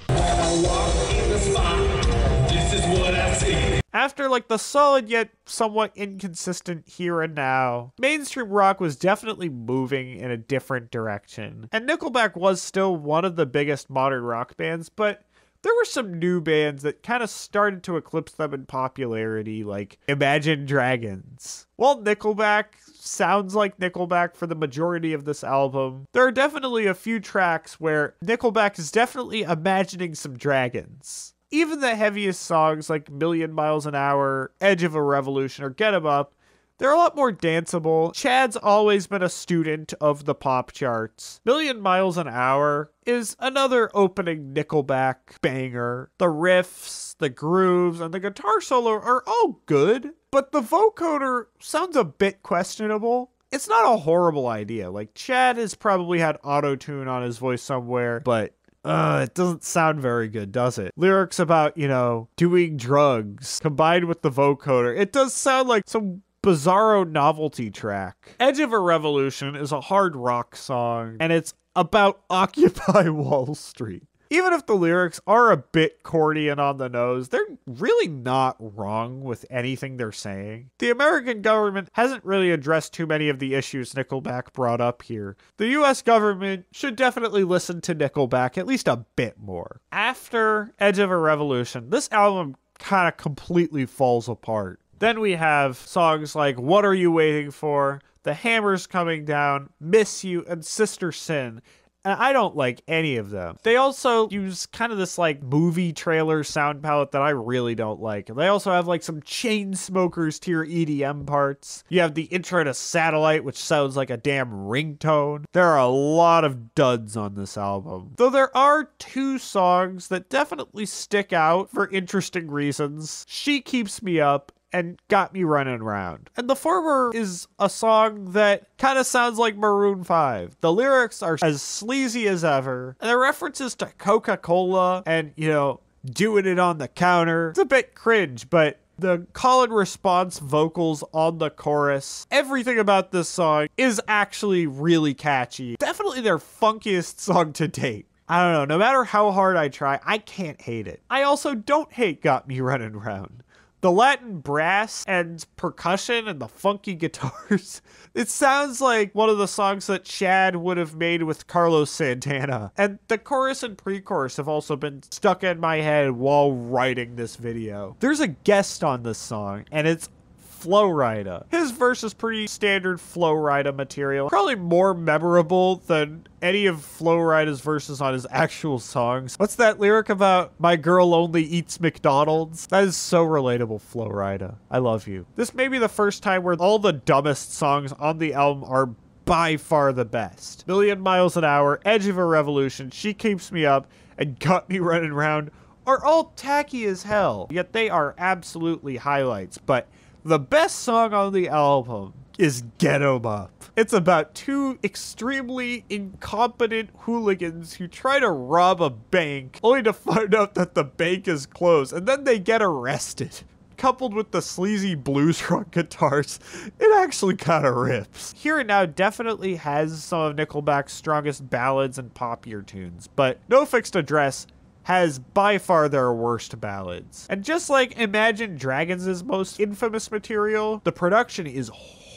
This is what I see. After like the solid yet somewhat inconsistent Here and Now, mainstream rock was definitely moving in a different direction. And Nickelback was still one of the biggest modern rock bands, but there were some new bands that kind of started to eclipse them in popularity, like Imagine Dragons. While Nickelback sounds like Nickelback for the majority of this album, there are definitely a few tracks where Nickelback is definitely imagining some dragons. Even the heaviest songs like Million Miles an Hour, Edge of a Revolution, or Get 'Em Up, they're a lot more danceable. Chad's always been a student of the pop charts. Million Miles an Hour is another opening Nickelback banger. The riffs, the grooves, and the guitar solo are all good, but the vocoder sounds a bit questionable. It's not a horrible idea. Like, Chad has probably had auto-tune on his voice somewhere, but it doesn't sound very good, does it? Lyrics about, you know, doing drugs combined with the vocoder. It does sound like some bizarro novelty track. Edge of a Revolution is a hard rock song, and it's about Occupy Wall Street. Even if the lyrics are a bit corny and on the nose, they're really not wrong with anything they're saying. The American government hasn't really addressed too many of the issues Nickelback brought up here. The US government should definitely listen to Nickelback at least a bit more. After Edge of a Revolution, this album kind of completely falls apart. Then we have songs like What Are You Waiting For?, The Hammer's Coming Down, Miss You, and Sister Sin. And I don't like any of them. They also use kind of this like movie trailer sound palette that I really don't like. And they also have like some Chainsmokers tier EDM parts. You have the intro to Satellite, which sounds like a damn ringtone. There are a lot of duds on this album. Though there are two songs that definitely stick out for interesting reasons. She Keeps Me Up and Got Me Running Round. And the former is a song that kind of sounds like Maroon 5. The lyrics are as sleazy as ever, and the references to Coca-Cola and, you know, doing it on the counter. It's a bit cringe, but the call and response vocals on the chorus, everything about this song is actually really catchy. Definitely their funkiest song to date. I don't know, no matter how hard I try, I can't hate it. I also don't hate Got Me Running Round. The Latin brass and percussion and the funky guitars. It sounds like one of the songs that Chad would have made with Carlos Santana. And the chorus and pre-chorus have also been stuck in my head while writing this video. There's a guest on this song, and it's Flo Rida. His verse is pretty standard Flo Rida material, probably more memorable than any of Flo Rida's verses on his actual songs. What's that lyric about my girl only eats McDonald's? That is so relatable, Flo Rida. I love you. This may be the first time where all the dumbest songs on the album are by far the best. Million Miles an Hour, Edge of a Revolution, She Keeps Me Up, and Got Me Running Round are all tacky as hell, yet they are absolutely highlights. But the best song on the album is Get 'Em Up. It's about two extremely incompetent hooligans who try to rob a bank, only to find out that the bank is closed, and then they get arrested. Coupled with the sleazy blues rock guitars, it actually kind of rips. Here and Now definitely has some of Nickelback's strongest ballads and poppier tunes, but No Fixed Address has by far their worst ballads. And just like Imagine Dragons' most infamous material, the production is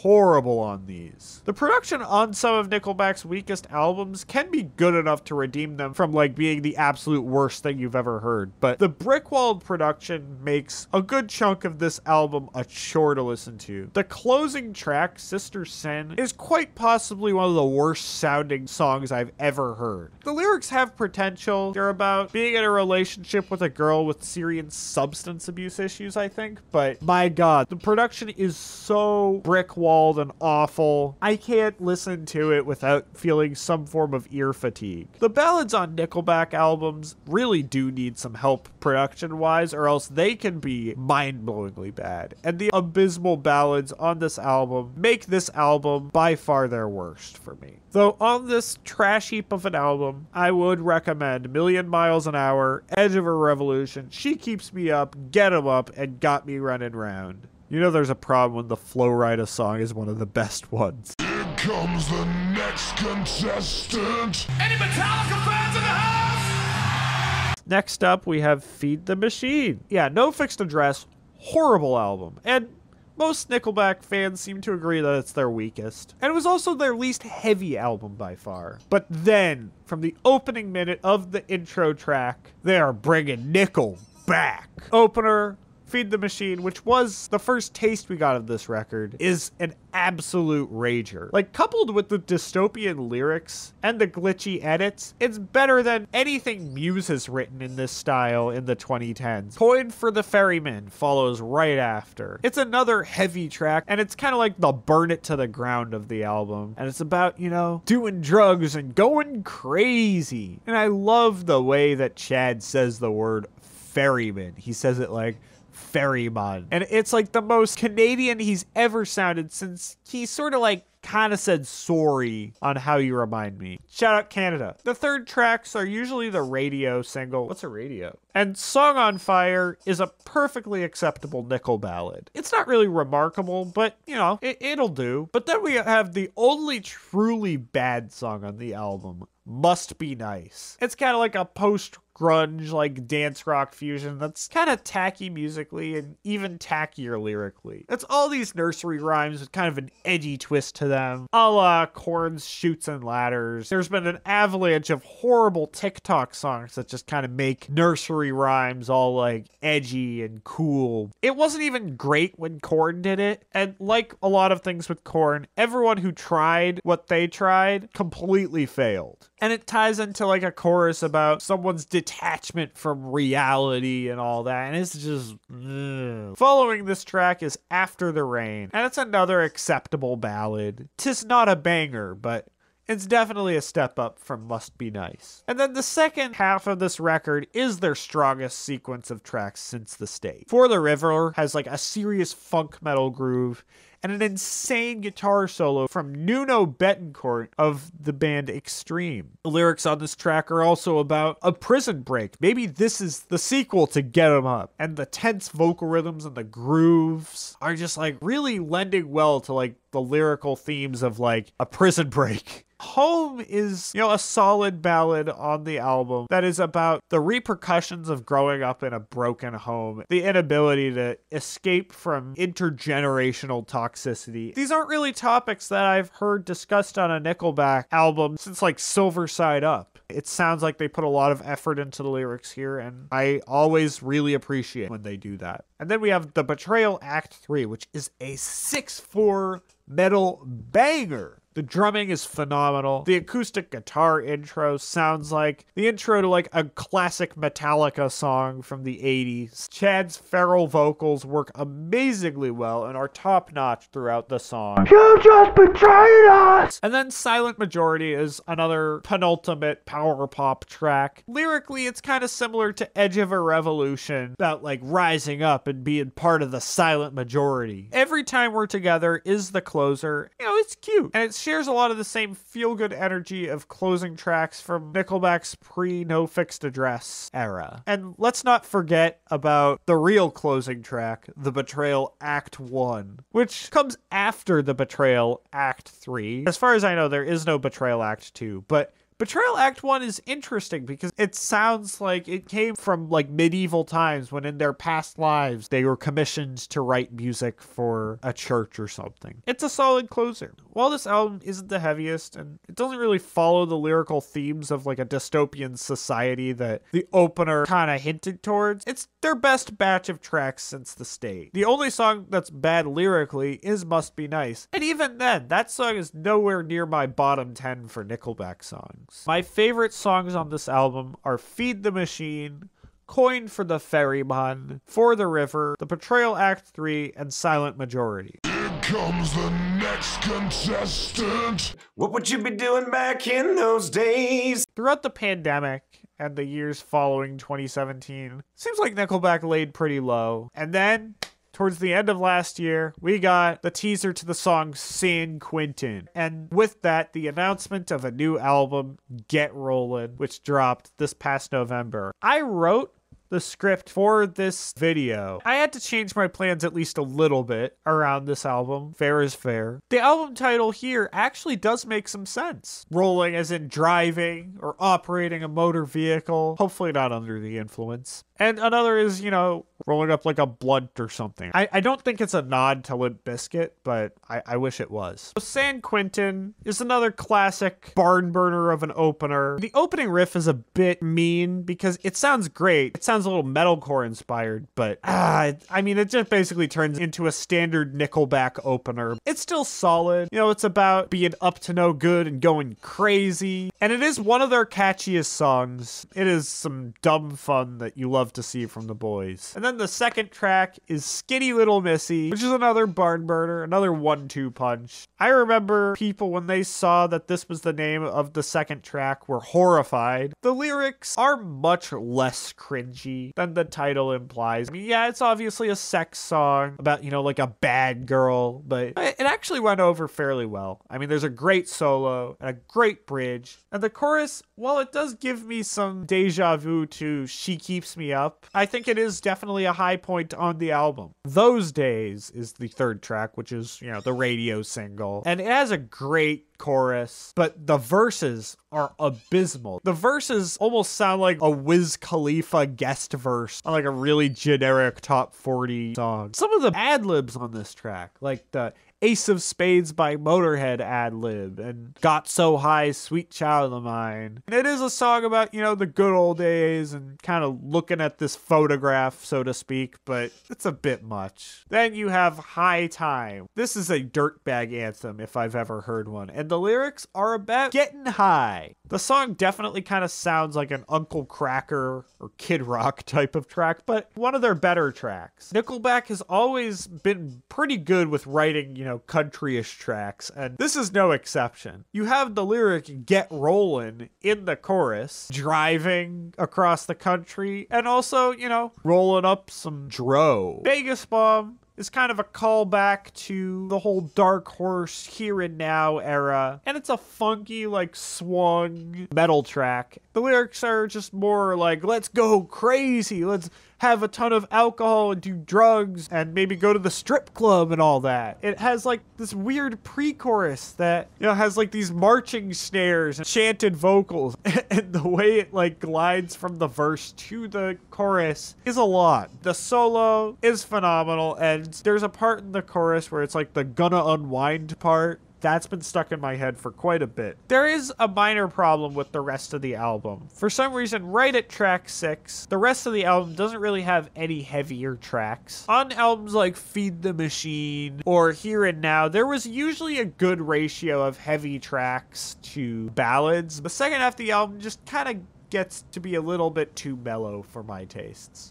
horrible on these. The production on some of Nickelback's weakest albums can be good enough to redeem them from like being the absolute worst thing you've ever heard, but the brick-walled production makes a good chunk of this album a chore to listen to. The closing track, Sister Sin, is quite possibly one of the worst sounding songs I've ever heard. The lyrics have potential. They're about being in a relationship with a girl with serious substance abuse issues, I think, but my God, the production is so brick-walled and awful. I can't listen to it without feeling some form of ear fatigue. The ballads on Nickelback albums really do need some help production-wise, or else they can be mind-blowingly bad. And the abysmal ballads on this album make this album by far their worst for me. Though on this trash heap of an album, I would recommend Million Miles an Hour, Edge of a Revolution, She Keeps Me Up, Get 'Em Up, and Got Me Running Round. You know there's a problem when the Flow Rida song is one of the best ones. Here comes the next contestant! Any Metallica fans in the house? Next up, we have Feed the Machine. Yeah, no fixed address, horrible album. And most Nickelback fans seem to agree that it's their weakest. And it was also their least heavy album by far. But then, from the opening minute of the intro track, they are bringing nickel back. Opener, Feed the Machine, which was the first taste we got of this record, is an absolute rager. Like, coupled with the dystopian lyrics and the glitchy edits, it's better than anything Muse has written in this style in the 2010s. Coin for the Ferryman follows right after. It's another heavy track, and it's kind of like the burn it to the ground of the album. And it's about, you know, doing drugs and going crazy. And I love the way that Chad says the word ferryman. He says it like ferryman. And it's like the most Canadian he's ever sounded since he sort of like kind of said sorry on How You Remind Me. Shout out Canada. The third tracks are usually the radio single. What's a radio? And Song on Fire is a perfectly acceptable nickel ballad. It's not really remarkable, but you know, it'll do. But then we have the only truly bad song on the album, Must Be Nice. It's kind of like a post grunge, like dance rock fusion that's kind of tacky musically and even tackier lyrically. It's all these nursery rhymes with kind of an edgy twist to them, a la Korn's Chutes and Ladders. There's been an avalanche of horrible TikTok songs that just kind of make nursery rhymes all like edgy and cool. It wasn't even great when Korn did it, and like a lot of things with Korn, everyone who tried what they tried completely failed. And it ties into like a chorus about someone's detachment from reality and all that, and it's just ugh. Following this track is After the Rain, and it's another acceptable ballad. 'Tis not a banger, but it's definitely a step up from Must Be Nice. And then the second half of this record is their strongest sequence of tracks since the stage. For the River has like a serious funk metal groove and an insane guitar solo from Nuno Betancourt of the band Extreme. The lyrics on this track are also about a prison break. Maybe this is the sequel to Get 'Em Up. And the tense vocal rhythms and the grooves are just like really lending well to like the lyrical themes of like a prison break. Home is, you know, a solid ballad on the album that is about the repercussions of growing up in a broken home, the inability to escape from intergenerational toxicity. These aren't really topics that I've heard discussed on a Nickelback album since like Silver Side Up. It sounds like they put a lot of effort into the lyrics here, and I always really appreciate when they do that. And then we have The Betrayal Act 3, which is a 6/4 metal banger. The drumming is phenomenal. The acoustic guitar intro sounds like the intro to like a classic Metallica song from the 80s. Chad's feral vocals work amazingly well and are top-notch throughout the song. You just betrayed us! And then Silent Majority is another penultimate power pop track. Lyrically, it's kind of similar to Edge of a Revolution, about like rising up and being part of the silent majority. Every Time We're Together is the closer. You know, it's cute. And it's shares a lot of the same feel-good energy of closing tracks from Nickelback's pre-No Fixed Address era. And let's not forget about the real closing track, The Betrayal Act 1, which comes after The Betrayal Act 3. As far as I know, there is no Betrayal Act 2, but Betrayal Act 1 is interesting because it sounds like it came from like medieval times when in their past lives they were commissioned to write music for a church or something. It's a solid closer. While this album isn't the heaviest and it doesn't really follow the lyrical themes of like a dystopian society that the opener kind of hinted towards, it's their best batch of tracks since The State. The only song that's bad lyrically is Must Be Nice, and even then that song is nowhere near my bottom 10 for Nickelback songs. My favorite songs on this album are Feed the Machine, Coin for the Ferryman, For the River, The Betrayal Act 3, and Silent Majority. Here comes the next contestant. What would you be doing back in those days? Throughout the pandemic and the years following 2017, seems like Nickelback laid pretty low. And then towards the end of last year, we got the teaser to the song San Quentin. And with that, the announcement of a new album, Get Rollin', which dropped this past November. I wrote the script for this video. I had to change my plans at least a little bit around this album. Fair is fair. The album title here actually does make some sense. Rolling as in driving or operating a motor vehicle, hopefully not under the influence. And another is, you know, rolling up like a blunt or something. I don't think it's a nod to Limp Bizkit, but I wish it was. So San Quentin is another classic barn burner of an opener. The opening riff is a bit mean because it sounds great. It sounds a little metalcore inspired, but I mean, it just basically turns into a standard Nickelback opener. It's still solid. You know, it's about being up to no good and going crazy. And it is one of their catchiest songs. It is some dumb fun that you love to see from the boys. And then the second track is Skinny Little Missy, which is another barn burner, another 1-2 punch. I remember people when they saw that this was the name of the second track were horrified. The lyrics are much less cringy than the title implies. I mean, yeah, it's obviously a sex song about, you know, like a bad girl, but it actually went over fairly well. I mean, there's a great solo and a great bridge, and the chorus, while it does give me some deja vu to She Keeps Me Up, I think it is definitely a high point on the album. Those Days is the third track, which is, you know, the radio single, and it has a great chorus, but the verses are abysmal. The verses almost sound like a Wiz Khalifa guest verse on like a really generic top 40 song. Some of the ad-libs on this track, like the Ace of Spades by Motorhead ad-lib and Got So High, Sweet Child of Mine. And it is a song about, you know, the good old days and kind of looking at this photograph, so to speak, but it's a bit much. Then you have High Time. This is a dirtbag anthem if I've ever heard one, and the lyrics are about getting high. The song definitely kind of sounds like an Uncle Cracker or Kid Rock type of track, but one of their better tracks. Nickelback has always been pretty good with writing, you know, countryish tracks, and this is no exception. You have the lyric Get Rollin' in the chorus, driving across the country, and also, you know, rolling up some dro. Vegas Bomb is kind of a callback to the whole Dark Horse Here and Now era, and it's a funky, like, swung metal track. The lyrics are just more like, let's go crazy, let's have a ton of alcohol and do drugs and maybe go to the strip club and all that. It has like this weird pre-chorus that, you know, has like these marching snares and chanted vocals, and the way it like glides from the verse to the chorus is a lot. The solo is phenomenal, and there's a part in the chorus where it's like the gonna unwind part that's been stuck in my head for quite a bit. There is a minor problem with the rest of the album. For some reason, right at track 6, the rest of the album doesn't really have any heavier tracks. On albums like Feed the Machine or Here and Now, there was usually a good ratio of heavy tracks to ballads. The second half of the album just kind of gets to be a little bit too mellow for my tastes.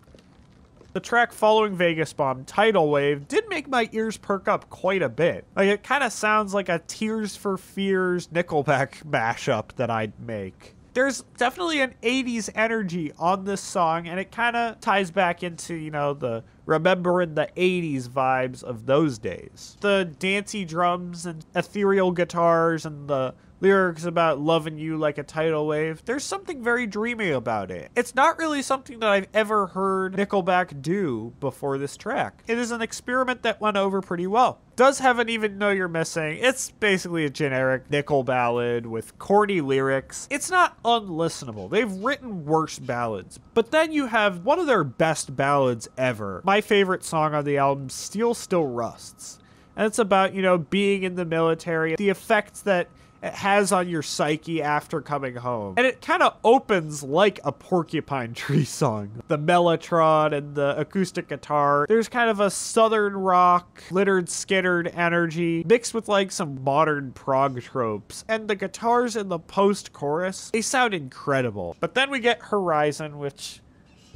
The track following Vegas Bomb, Tidal Wave, did make my ears perk up quite a bit. Like, it kind of sounds like a Tears for Fears Nickelback mashup that I'd make. There's definitely an 80s energy on this song, and it kind of ties back into, you know, the remembering the 80s vibes of those days. The dancey drums and ethereal guitars and the lyrics about loving you like a tidal wave, there's something very dreamy about it. It's not really something that I've ever heard Nickelback do before this track. It is an experiment that went over pretty well. Does Heaven Even Know You're Missing? It's basically a generic Nickel ballad with corny lyrics. It's not unlistenable. They've written worse ballads. But then you have one of their best ballads ever. My favorite song on the album, Steel Still Rusts. And it's about, you know, being in the military, the effects that it has on your psyche after coming home. And it kind of opens like a Porcupine Tree song. The mellotron and the acoustic guitar. There's kind of a southern rock, littered, skittered energy mixed with like some modern prog tropes. And the guitars in the post-chorus, they sound incredible. But then we get Horizon, which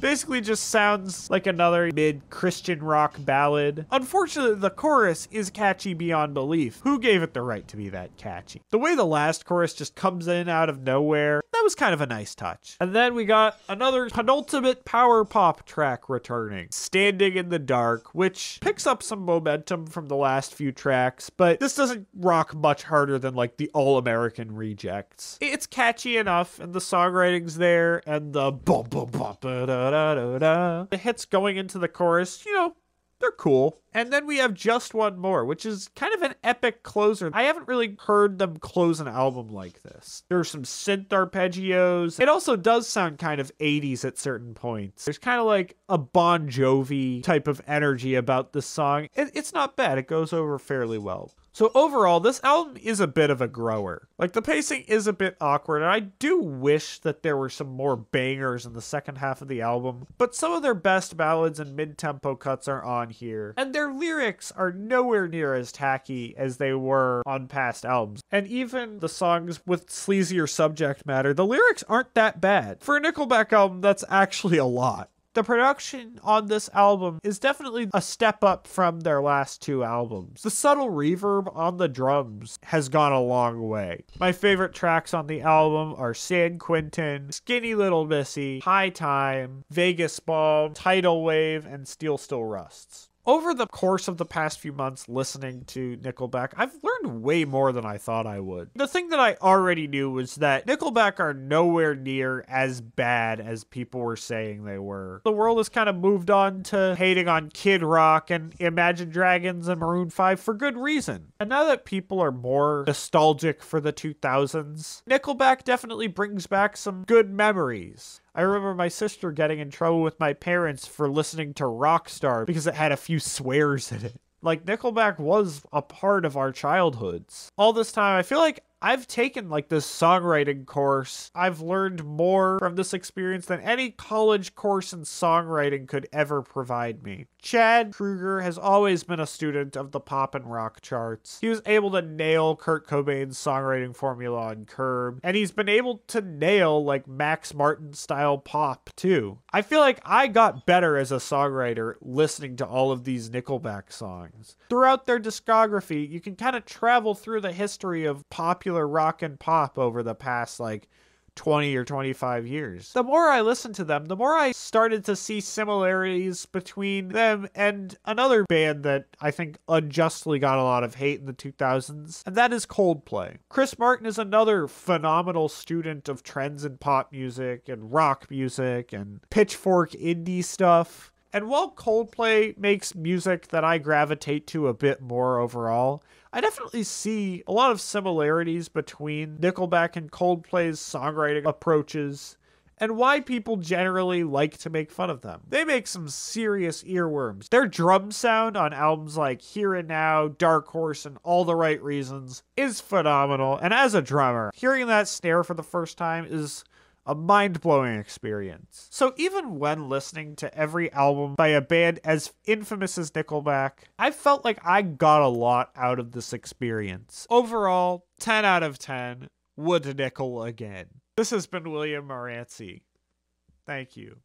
basically just sounds like another mid-Christian rock ballad. Unfortunately, the chorus is catchy beyond belief. Who gave it the right to be that catchy? The way the last chorus just comes in out of nowhere, that was kind of a nice touch. And then we got another penultimate power pop track returning, Standing in the Dark, which picks up some momentum from the last few tracks, but this doesn't rock much harder than like the All-American Rejects. It's catchy enough, and the songwriting's there, and the bum bum bum da. The hits going into the chorus, you know, they're cool. And then we have Just One More, which is kind of an epic closer. I haven't really heard them close an album like this. There's some synth arpeggios. It also does sound kind of 80s at certain points. There's kind of like a Bon Jovi type of energy about this song. It's not bad. It goes over fairly well. So overall, this album is a bit of a grower. Like, the pacing is a bit awkward, and I do wish that there were some more bangers in the second half of the album, but some of their best ballads and mid-tempo cuts are on here, and their lyrics are nowhere near as tacky as they were on past albums. And even the songs with sleazier subject matter, the lyrics aren't that bad. For a Nickelback album, that's actually a lot. The production on this album is definitely a step up from their last two albums. The subtle reverb on the drums has gone a long way. My favorite tracks on the album are San Quentin, Skinny Little Missy, High Time, Vegas Ball, Tidal Wave, and Steel Still Rusts. Over the course of the past few months listening to Nickelback, I've learned way more than I thought I would. The thing that I already knew was that Nickelback are nowhere near as bad as people were saying they were. The world has kind of moved on to hating on Kid Rock and Imagine Dragons and Maroon 5 for good reason. And now that people are more nostalgic for the 2000s, Nickelback definitely brings back some good memories. I remember my sister getting in trouble with my parents for listening to Rockstar because it had a few swears in it. Like, Nickelback was a part of our childhoods. All this time, I feel like I've taken, like, this songwriting course. I've learned more from this experience than any college course in songwriting could ever provide me. Chad Kroeger has always been a student of the pop and rock charts. He was able to nail Kurt Cobain's songwriting formula on Curb, and he's been able to nail, like, Max Martin-style pop, too. I feel like I got better as a songwriter listening to all of these Nickelback songs. Throughout their discography, you can kind of travel through the history of popular rock and pop over the past like 20 or 25 years. The more I listened to them, the more I started to see similarities between them and another band that I think unjustly got a lot of hate in the 2000s, and that is Coldplay. Chris Martin is another phenomenal student of trends in pop music and rock music and Pitchfork indie stuff. And while Coldplay makes music that I gravitate to a bit more overall, I definitely see a lot of similarities between Nickelback and Coldplay's songwriting approaches and why people generally like to make fun of them. They make some serious earworms. Their drum sound on albums like Here and Now, Dark Horse, and All the Right Reasons is phenomenal. And as a drummer, hearing that snare for the first time is a mind-blowing experience. So even when listening to every album by a band as infamous as Nickelback, I felt like I got a lot out of this experience. Overall, 10 out of 10, would nickel again. This has been William Moranci. Thank you.